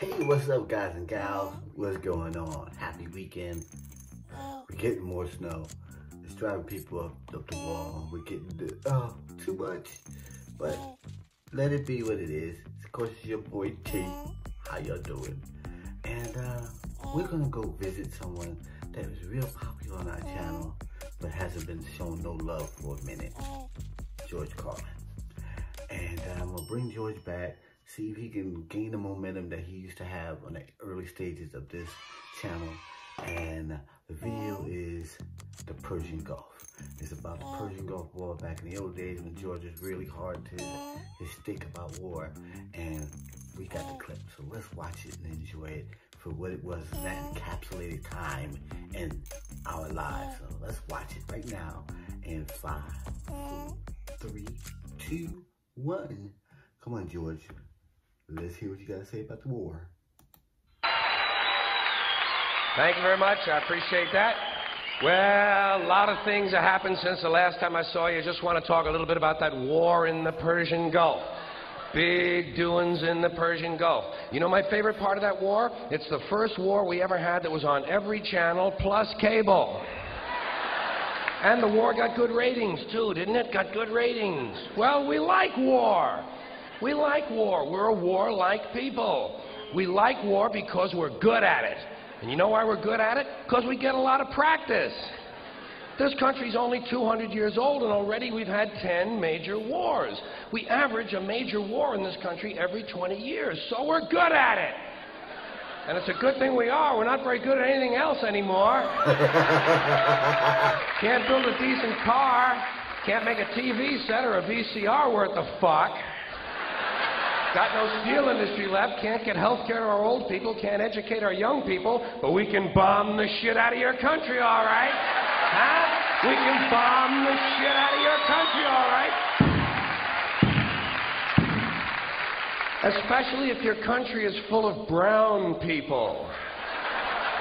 Hey, what's up, guys and gals? What's going on? Happy weekend. We're getting more snow. It's driving people up the wall. We're getting too much, but let it be what it is. Of course, it's your boy T. How y'all doing? And we're gonna go visit someone that was real popular on our channel, but hasn't been shown no love for a minute. George Carlin. And I'm gonna bring George back, see if he can gain the momentum that he used to have on the early stages of this channel. And the video is the Persian Gulf. It's about the Persian Gulf War back in the old days when George was really hard to his stick about war. And we got the clip, so let's watch it and enjoy it for what it was in that encapsulated time in our lives. So let's watch it right now in 5, 4, 3, 2, 1. Come on, George. Let's hear what you got to say about the war. Thank you very much. I appreciate that. Well, a lot of things have happened since the last time I saw you. Just want to talk a little bit about that war in the Persian Gulf. Big doings in the Persian Gulf. You know my favorite part of that war? It's the first war we ever had that was on every channel plus cable. And the war got good ratings, too, didn't it? Got good ratings. Well, we like war. We like war. We're a war-like people. We like war because we're good at it. And you know why we're good at it? Because we get a lot of practice. This country's only 200 years old, and already we've had 10 major wars. We average a major war in this country every 20 years, so we're good at it. And it's a good thing we are. We're not very good at anything else anymore. Can't build a decent car. Can't make a TV set or a VCR worth the fuck. Got no steel industry left, can't get health care to our old people, can't educate our young people, but we can bomb the shit out of your country, all right? Huh? We can bomb the shit out of your country, all right? Especially if your country is full of brown people.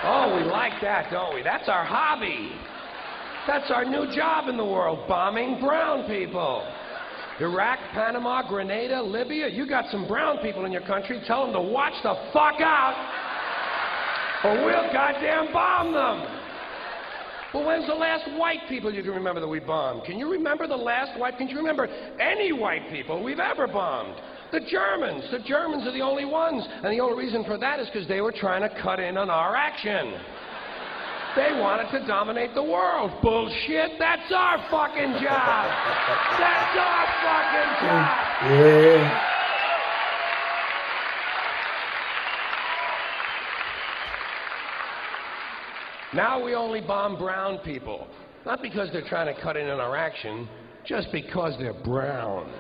Oh, we like that, don't we? That's our hobby. That's our new job in the world, bombing brown people. Iraq, Panama, Grenada, Libya, you got some brown people in your country, tell them to watch the fuck out, or we'll goddamn bomb them. But when's the last white people you can remember that we bombed? Can you remember the last white, can you remember any white people we've ever bombed? The Germans. The Germans are the only ones, and the only reason for that is because they were trying to cut in on our action. They wanted to dominate the world. Bullshit, that's our fucking job. That's our fucking job. Yeah. Now we only bomb brown people. Not because they're trying to cut in on our action, just because they're brown.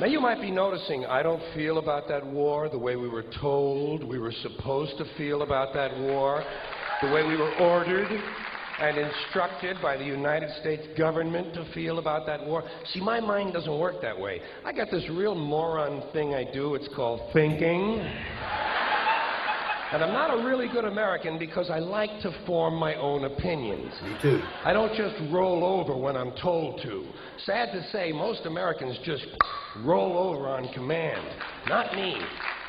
Now you might be noticing, I don't feel about that war the way we were told we were supposed to feel about that war. The way we were ordered and instructed by the United States government to feel about that war. See, my mind doesn't work that way. I got this real moron thing I do. It's called thinking. And I'm not a really good American because I like to form my own opinions. Me too. I don't just roll over when I'm told to. Sad to say, most Americans just roll over on command. Not me.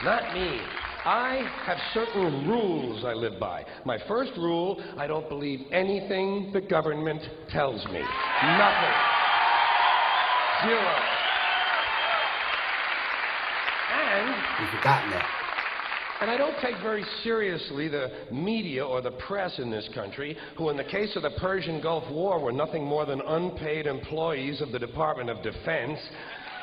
Not me. I have certain rules I live by. My first rule, I don't believe anything the government tells me. Nothing. Zero. And you've forgotten that. And I don't take very seriously the media or the press in this country, who in the case of the Persian Gulf War were nothing more than unpaid employees of the Department of Defense,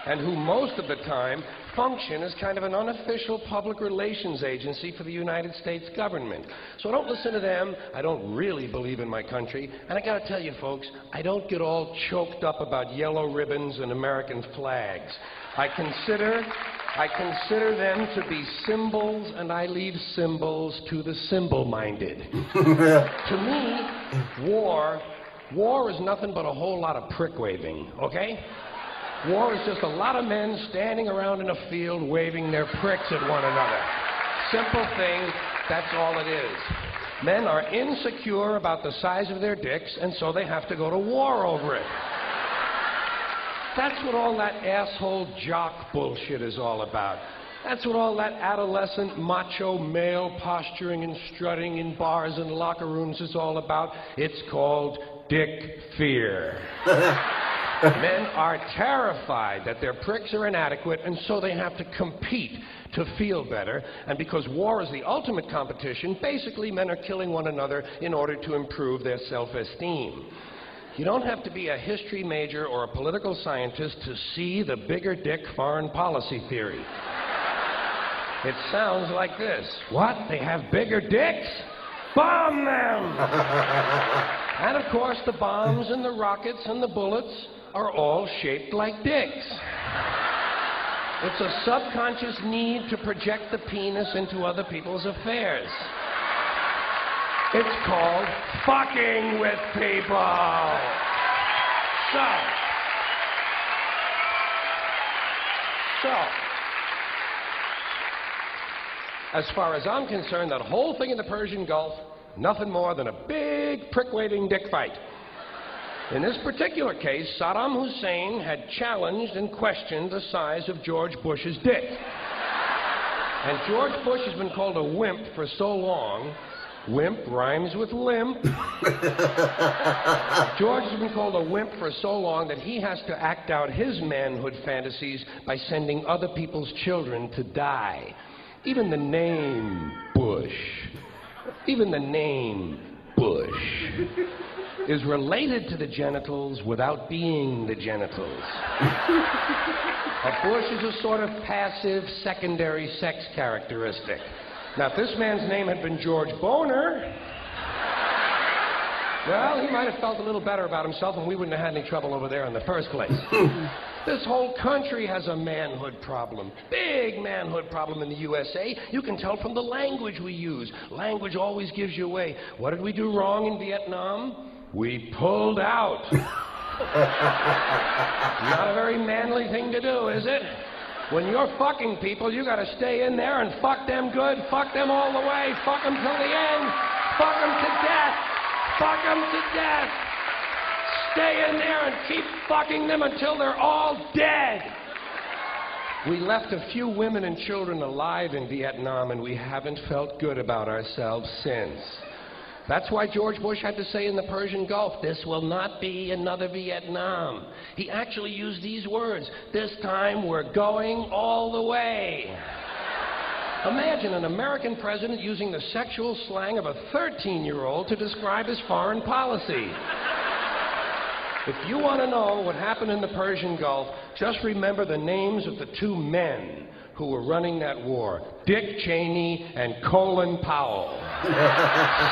and who most of the time function as kind of an unofficial public relations agency for the United States government. So I don't listen to them, I don't really believe in my country, and I gotta tell you folks, I don't get all choked up about yellow ribbons and American flags. I consider them to be symbols, and I leave symbols to the symbol-minded. To me, war is nothing but a whole lot of prick-waving, okay? War is just a lot of men standing around in a field waving their pricks at one another. Simple thing, that's all it is. Men are insecure about the size of their dicks, and so they have to go to war over it. That's what all that asshole jock bullshit is all about. That's what all that adolescent, macho, male posturing and strutting in bars and locker rooms is all about. It's called dick fear. Men are terrified that their pricks are inadequate, and so they have to compete to feel better. And because war is the ultimate competition, basically men are killing one another in order to improve their self-esteem. You don't have to be a history major or a political scientist to see the bigger dick foreign policy theory. It sounds like this. What? They have bigger dicks? Bomb them! And of course, the bombs and the rockets and the bullets are all shaped like dicks. It's a subconscious need to project the penis into other people's affairs. It's called fucking with people. As far as I'm concerned, that whole thing in the Persian Gulf, nothing more than a big prick-waving dick fight. In this particular case, Saddam Hussein had challenged and questioned the size of George Bush's dick. And George Bush has been called a wimp for so long. Wimp rhymes with limp. George has been called a wimp for so long that he has to act out his manhood fantasies by sending other people's children to die. Even the name Bush, is related to the genitals without being the genitals. A Bush is a sort of passive secondary sex characteristic. Now, if this man's name had been George Boner, well, he might have felt a little better about himself, and we wouldn't have had any trouble over there in the first place. This whole country has a manhood problem, big manhood problem in the USA. You can tell from the language we use. Language always gives you away. What did we do wrong in Vietnam? We pulled out. Not a very manly thing to do, is it? When you're fucking people, you gotta stay in there and fuck them good, fuck them all the way, fuck them till the end, fuck them to death, fuck them to death. Stay in there and keep fucking them until they're all dead. We left a few women and children alive in Vietnam, and we haven't felt good about ourselves since. That's why George Bush had to say in the Persian Gulf, this will not be another Vietnam. He actually used these words, this time we're going all the way. Imagine an American president using the sexual slang of a 13-year-old to describe his foreign policy. If you want to know what happened in the Persian Gulf, just remember the names of the two men who were running that war, Dick Cheney and Colin Powell.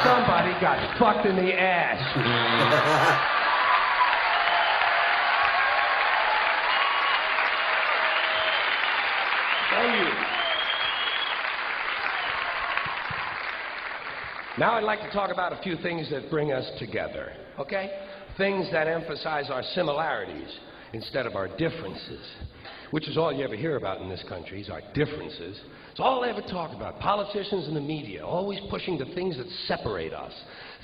Somebody got fucked in the ass. Thank you. Now I'd like to talk about a few things that bring us together, okay? Things that emphasize our similarities instead of our differences, which is all you ever hear about in this country, is our differences. It's all they ever talk about. Politicians and the media always pushing the things that separate us,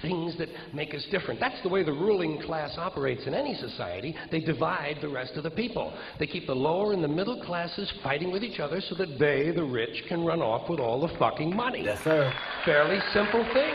things that make us different. That's the way the ruling class operates in any society. They divide the rest of the people. They keep the lower and the middle classes fighting with each other so that they, the rich, can run off with all the fucking money. Yes, sir. Fairly simple thing.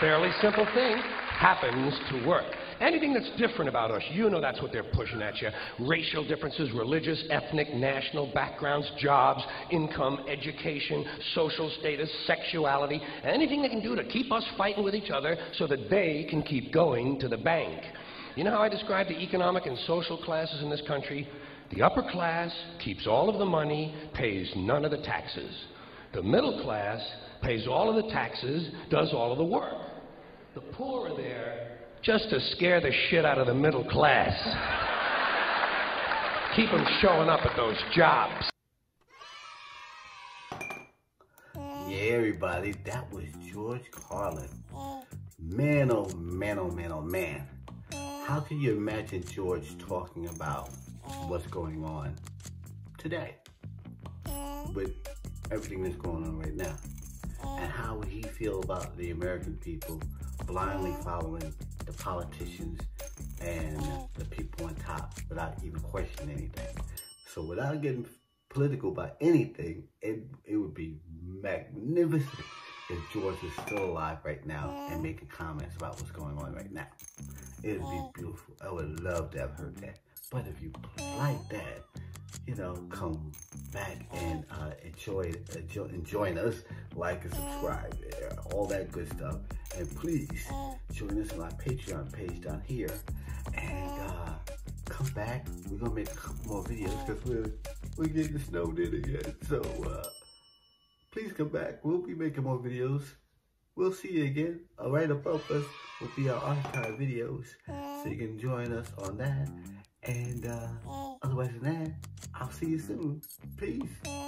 Fairly simple thing. Happens to work. Anything that's different about us, you know that's what they're pushing at you. Racial differences, religious, ethnic, national backgrounds, jobs, income, education, social status, sexuality, anything they can do to keep us fighting with each other so that they can keep going to the bank. You know how I describe the economic and social classes in this country? The upper class keeps all of the money, pays none of the taxes. The middle class pays all of the taxes, does all of the work. The poor are there just to scare the shit out of the middle class. Keep them showing up at those jobs. Yeah, everybody, that was George Carlin. Man, oh man, oh man, oh man. How can you imagine George talking about what's going on today with everything that's going on right now? And how would he feel about the American people blindly following the politicians and the people on top without even questioning anything? So without getting political about anything, it would be magnificent if George is still alive right now and making comments about what's going on right now. It would be beautiful. I would love to have heard that. But if you like that, you know, come back and join us, like and subscribe, all that good stuff. And please join us on our Patreon page down here. And come back. We're gonna make a couple more videos because we're getting snowed in again. So please come back. We'll be making more videos. We'll see you again. Right above us will be our archive videos, so you can join us on that. And otherwise than that, I'll see you soon. Peace.